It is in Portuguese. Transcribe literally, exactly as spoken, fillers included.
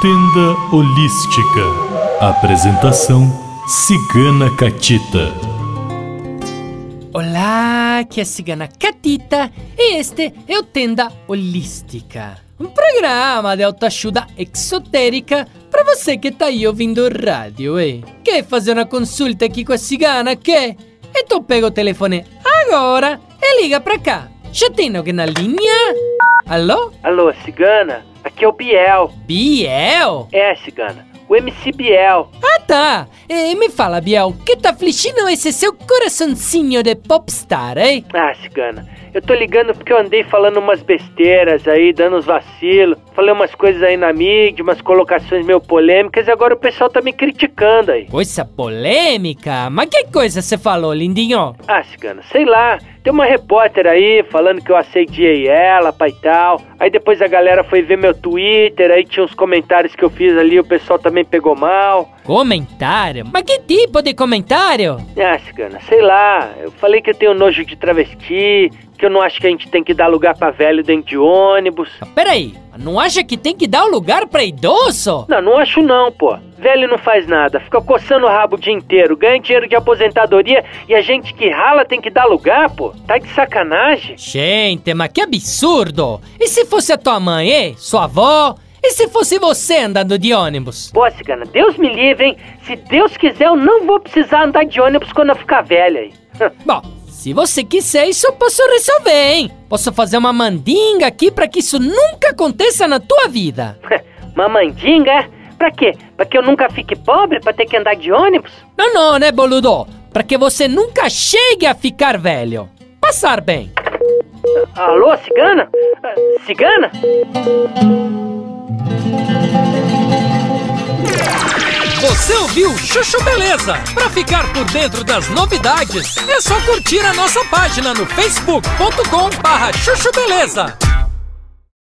Tenda Holística. Apresentação Cigana Catita. Olá, aqui é a Cigana Catita e este é o Tenda Holística, um programa de autoajuda exotérica para você que tá aí ouvindo rádio e quer fazer uma consulta aqui com a Cigana, que? Então pega o telefone agora e liga pra cá. Já tem alguém na linha? Alô? Alô, Cigana? Aqui é o Biel. Biel? É, Cigana. O M C Biel. Ah, tá. E me fala, Biel, que tá afligindo esse seu coraçãozinho de popstar, hein? Ah, Cigana, eu tô ligando porque eu andei falando umas besteiras aí, dando uns vacilos. Falei umas coisas aí na mídia, umas colocações meio polêmicas e agora o pessoal tá me criticando aí. Coisa polêmica? Mas que coisa você falou, lindinho? Ah, Cigana, sei lá. Tem uma repórter aí falando que eu assediei ela, pai e tal. Aí depois a galera foi ver meu Twitter, aí tinha uns comentários que eu fiz ali, o pessoal também pegou mal. Comentário? Mas que tipo de comentário? Ah, Cigana, sei lá. Eu falei que eu tenho nojo de travesti, que eu não acho que a gente tem que dar lugar pra velho dentro de ônibus. Ah, peraí, não acha que tem que dar um lugar pra idoso? Não, não acho não, pô. Velho não faz nada, fica coçando o rabo o dia inteiro, ganha dinheiro de aposentadoria e a gente que rala tem que dar lugar, pô? Tá de sacanagem? Gente, mas que absurdo! E se fosse a tua mãe, hein? Sua avó? E se fosse você andando de ônibus? Pô, Cigana, Deus me livre, hein? Se Deus quiser, eu não vou precisar andar de ônibus quando eu ficar velha, hein? Bom, se você quiser, isso eu posso resolver, hein? Posso fazer uma mandinga aqui pra que isso nunca aconteça na tua vida. Uma mandinga? Pra quê? Pra que eu nunca fique pobre? Pra ter que andar de ônibus? Não, não, né, boludo? Pra que você nunca chegue a ficar velho. Passar bem. Alô, Cigana? Cigana? Você ouviu Chuchu Beleza? Pra ficar por dentro das novidades, é só curtir a nossa página no facebook ponto com barra chuchu beleza.